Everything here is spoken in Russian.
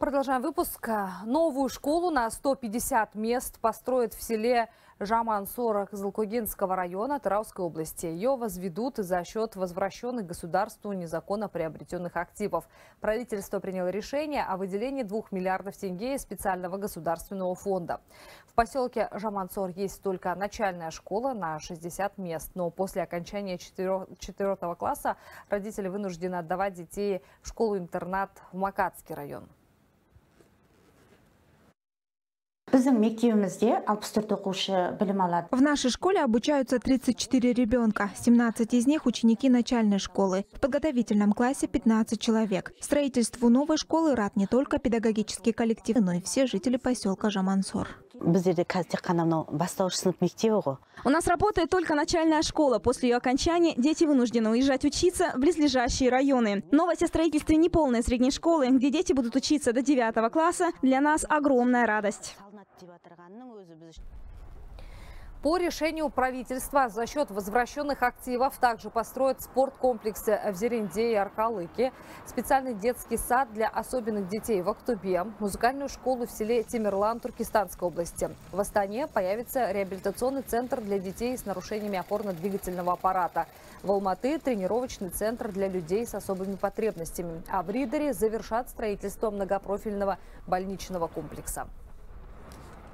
Продолжаем выпуск. Новую школу на 150 мест построят в селе Жамансора Кызылкогинского района Атырауской области. Ее возведут за счет возвращенных государству незаконно приобретенных активов. Правительство приняло решение о выделении 2 миллиардов тенге из специального государственного фонда. В поселке Жамансор есть только начальная школа на 60 мест. Но после окончания 4 класса родители вынуждены отдавать детей в школу-интернат в Макатский район. В нашей школе обучаются 34 ребенка, 17 из них ученики начальной школы. В подготовительном классе 15 человек. Строительству новой школы рад не только педагогический коллектив, но и все жители поселка Жамансор. У нас работает только начальная школа. После ее окончания дети вынуждены уезжать учиться в близлежащие районы. Новость о строительстве неполной средней школы, где дети будут учиться до 9 класса, для нас огромная радость. По решению правительства за счет возвращенных активов также построят спорткомплексы в Зеринде и Аркалыке, специальный детский сад для особенных детей в Актюбе, музыкальную школу в селе Тимирлан Туркестанской области. В Астане появится реабилитационный центр для детей с нарушениями опорно-двигательного аппарата. В Алматы – тренировочный центр для людей с особыми потребностями. А в Ридере завершат строительство многопрофильного больничного комплекса.